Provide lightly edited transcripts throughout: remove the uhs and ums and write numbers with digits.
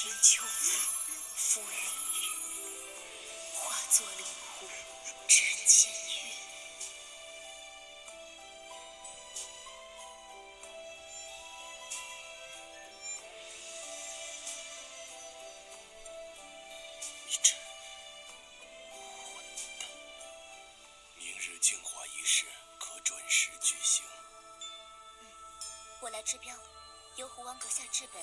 深秋风拂云雨，化作灵狐知千月。一纸混蛋，明日净化仪式可准时举行。我来制标，由狐王阁下制本。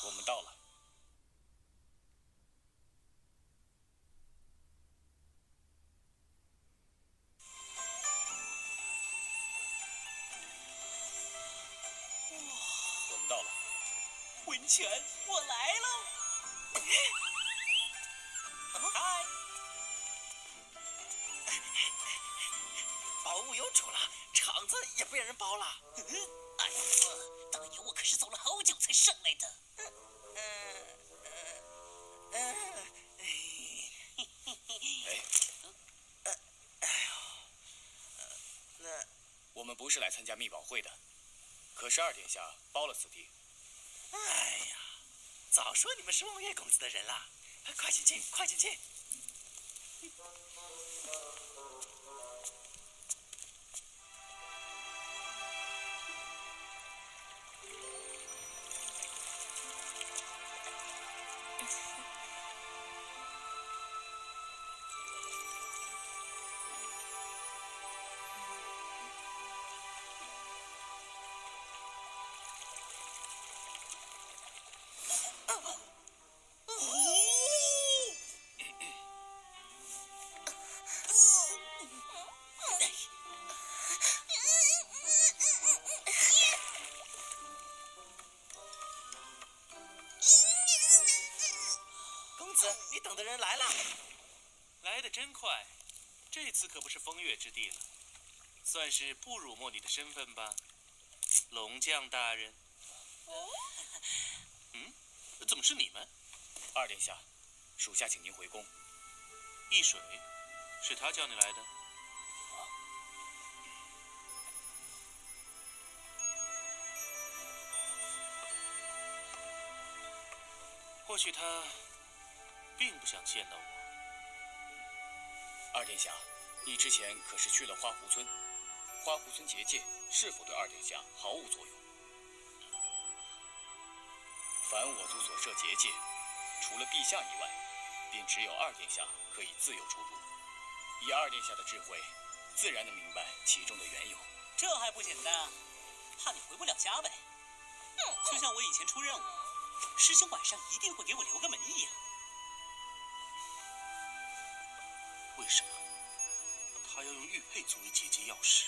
我们到了。温泉，我来了。嗨，宝物有主了，场子也不让人包了。哎呀！ 当年我可是走了好久才上来的。那我们不是来参加密保会的，可是二殿下包了此地。哎呀，早说你们是望月公子的人啦！快请进，快请进。真快，这次可不是风月之地了，算是不辱没你的身份吧，龙将大人。嗯，怎么是你们？二殿下，属下请您回宫。易水，是他叫你来的？或许他并不想见到我。 二殿下，你之前可是去了花湖村，花湖村结界是否对二殿下毫无作用？凡我族所设结界，除了陛下以外，便只有二殿下可以自由出入。以二殿下的智慧，自然能明白其中的缘由。这还不简单？怕你回不了家呗？就像我以前出任务，师兄晚上一定会给我留个门一样。 为什么他要用玉佩作为结界钥匙？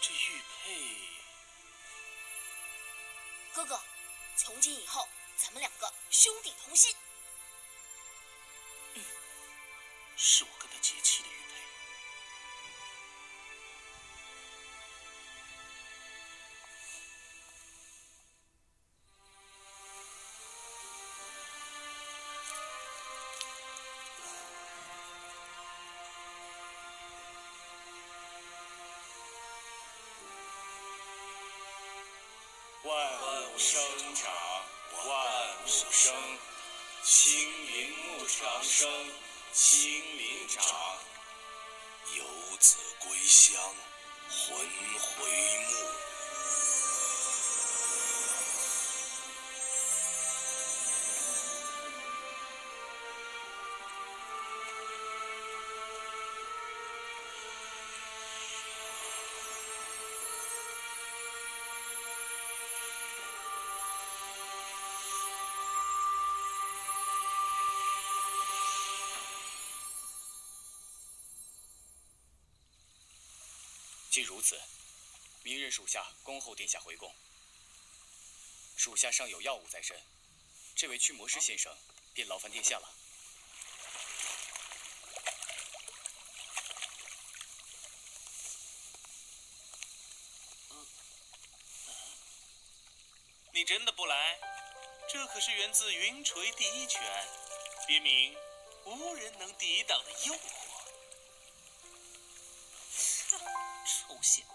这玉佩……哥哥，从今以后咱们两个兄弟同心。嗯，是我跟他结契的玉佩。生长，万物生；清明木长生，清明长。游子归乡，魂回暮。既如此，明日属下恭候殿下回宫。属下尚有药物在身，这位驱魔师先生便劳烦殿下了。你真的不来？这可是源自云锤第一拳，别名无人能抵挡的诱惑。臭小子！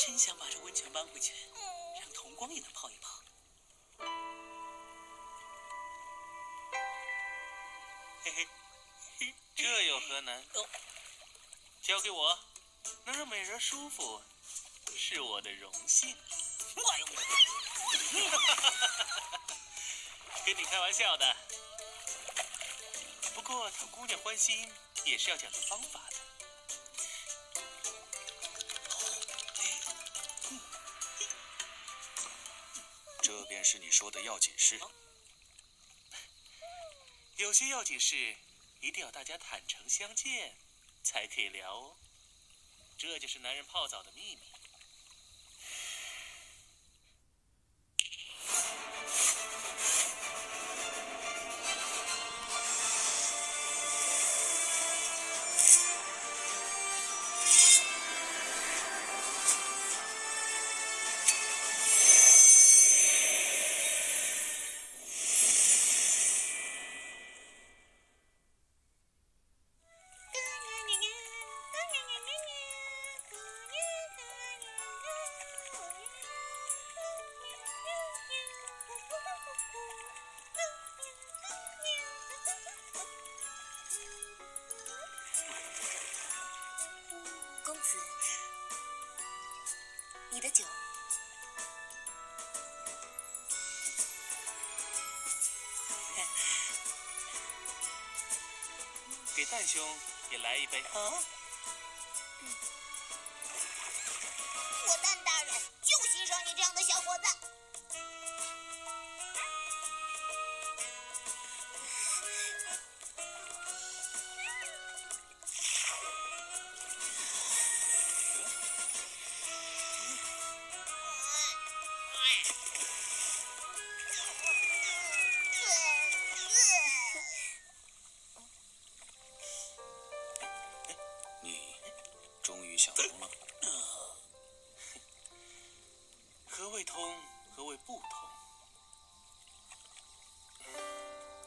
真想把这温泉搬回去，让童光也能泡一泡。 这有何难？交给我，能让美人舒服，是我的荣幸。跟你开玩笑的。不过讨姑娘欢心也是要讲究方法的。这便是你说的要紧事。 有些要紧事，一定要大家坦诚相见，才可以聊哦。这就是男人泡澡的秘密。给蛋兄也来一杯。我蛋大人就欣赏你这样的小伙子。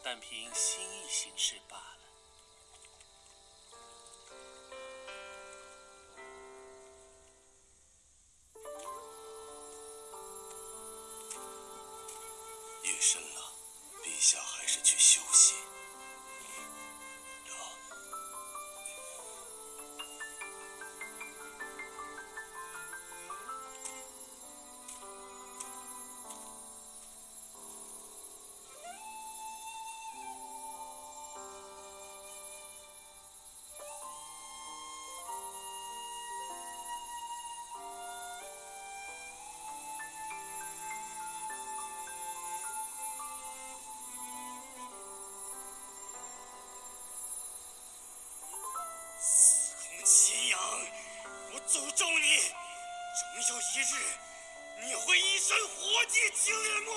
但凭心意行事罢了。夜深了，陛下还是去休息。有一日，你会一身火气浸没。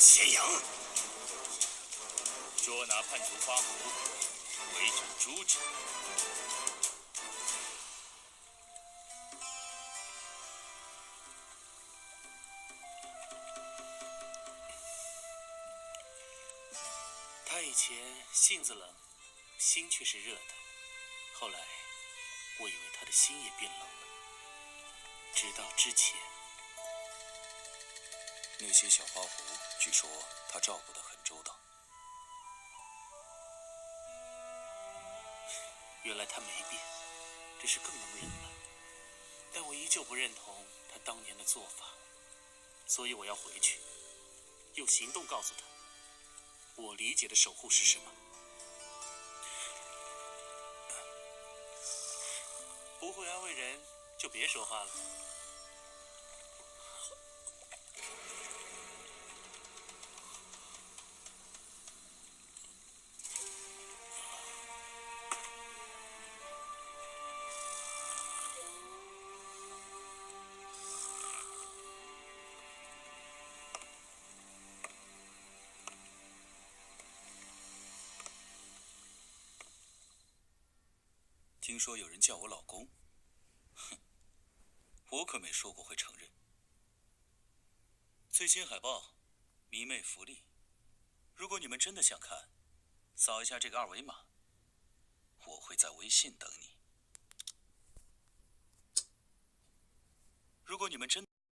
斜阳，捉拿叛徒花狐，围斩诛之。他以前性子冷，心却是热的。后来，我以为他的心也变冷了，直到之前。 那些小花狐，据说他照顾得很周到。原来他没变，这是更能忍了。但我依旧不认同他当年的做法，所以我要回去，用行动告诉他，我理解的守护是什么。不会安慰人，就别说话了。 听说有人叫我老公，哼，我可没说过会承认。最新海报，迷妹福利。如果你们真的想看，扫一下这个二维码，我会在微信等你。如果你们真的